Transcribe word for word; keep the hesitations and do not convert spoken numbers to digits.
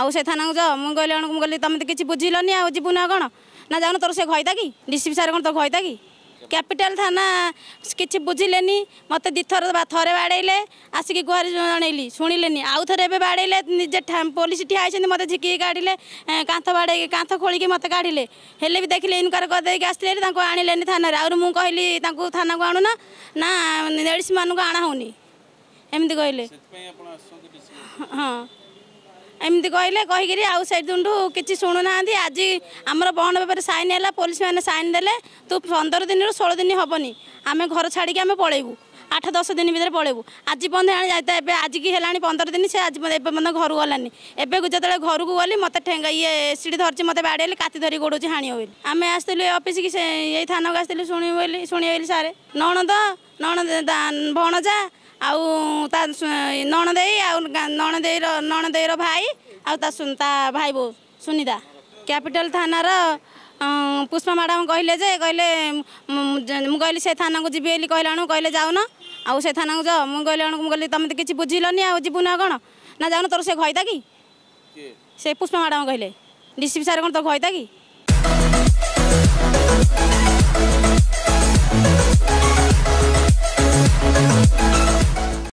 आउ से थाना को जाओ मुझे कहले अनु कहले तुम तो किसी बुझिलनी आ जीव ना कौन ना जाऊन तोर से कहता कि डीसीपी सार कौन तो कहता कि कैपिटाल थाना किसी बुझिले मत दी थर थे बाड़े आसिक गुहार जनइली शुणिले आउ थे बाड़े निजे पुलिस ठिया मत झिकी काढ़ले कांथ बाड़े कांथ खोल मत काढ़ले हेल्ले भी देखिले इनकार करदे आसले आने थाना आउर मुझे कहली थाना को आणुना ना एडिस मानक आना होनी एमती कहले हाँ एमती कहले कहीकि आउ सैठू कि शुणुना आज आमर बहन बेपार सैन है पुलिस मैंने सैन दे तू पंदर दिन षोल दिन हेनी आम घर छाड़ी आम पलैबू आठ दस दिन भर पलैबू आज पर्यटन एवं आज की है पंद्रह दिन से आज पर्यटन घर गलानी एवं जो घर को गली मत ठेगा ये सीढ़ी धरती मत बाड़े काती धरी गोड़ी हाणी हुई आम आसलु अफिस् की ये थाना को आसलु शुणी शुणी सारे नणद नणद भणजा आउ नणद नणद नणद भाई आता भाई बो सुनीता कैपिटल थाना पुष्पा मैडम कहले जे कहले मु कहली से थाना को जी कहला कहले जाऊन आउ से थाना को जाओ मुझे कहले तुम तो किसी बुझिलनी आ जीव ना कौन ना जाऊन तोर से कहता कि पुष्पा मैडम कहले डीसीपी सार कौन तो कहता कि